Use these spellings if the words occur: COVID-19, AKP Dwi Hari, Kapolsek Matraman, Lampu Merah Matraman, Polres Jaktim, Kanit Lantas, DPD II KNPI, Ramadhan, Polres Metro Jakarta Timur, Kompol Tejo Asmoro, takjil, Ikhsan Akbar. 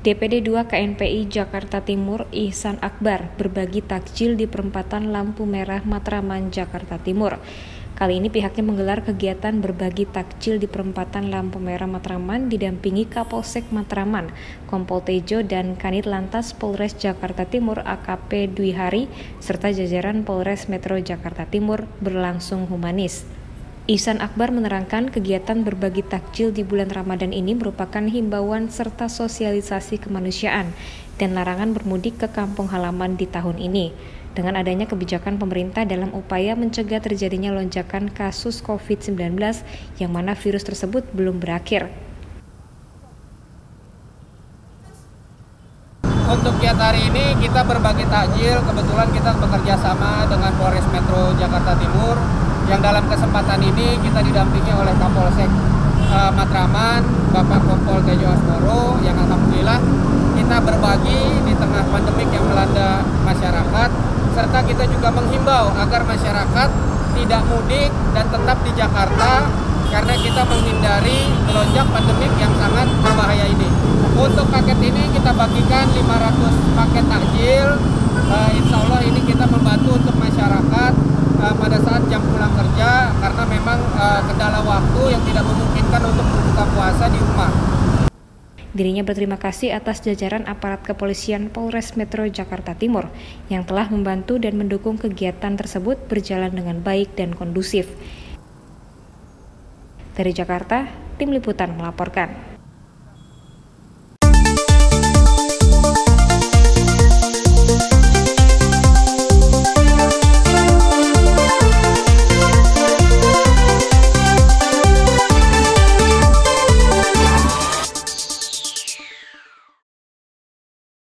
DPD II KNPI Jakarta Timur Ikhsan Akbar berbagi takjil di perempatan Lampu Merah Matraman, Jakarta Timur. Kali ini pihaknya menggelar kegiatan berbagi takjil di perempatan Lampu Merah Matraman didampingi Kapolsek Matraman, Kompol Tejo dan Kanit Lantas Polres Jakarta Timur AKP Dwi Hari serta jajaran Polres Metro Jakarta Timur berlangsung humanis. Ikhsan Akbar menerangkan kegiatan berbagi takjil di bulan Ramadan ini merupakan himbauan serta sosialisasi kemanusiaan dan larangan bermudik ke kampung halaman di tahun ini. Dengan adanya kebijakan pemerintah dalam upaya mencegah terjadinya lonjakan kasus COVID-19 yang mana virus tersebut belum berakhir. Untuk kegiatan hari ini kita berbagi takjil, kebetulan kita bekerja sama dengan Polres Metro Jakarta Timur. Yang dalam kesempatan ini kita didampingi oleh Kapolsek Matraman, Bapak Kompol Tejo Asmoro, yang alhamdulillah kita berbagi di tengah pandemik yang melanda masyarakat, serta kita juga menghimbau agar masyarakat tidak mudik dan tetap di Jakarta karena kita menghindari melonjak pandemik yang sangat berbahaya ini. Untuk paket ini kita bagikan 500 paket takjil, insya Allah ini kita membantu untuk masyarakat pada saat jam pulang kerja karena memang kendala waktu yang tidak memungkinkan untuk berbuka puasa di rumah. Dirinya berterima kasih atas jajaran aparat kepolisian Polres Metro Jakarta Timur yang telah membantu dan mendukung kegiatan tersebut berjalan dengan baik dan kondusif. Dari Jakarta, tim liputan melaporkan.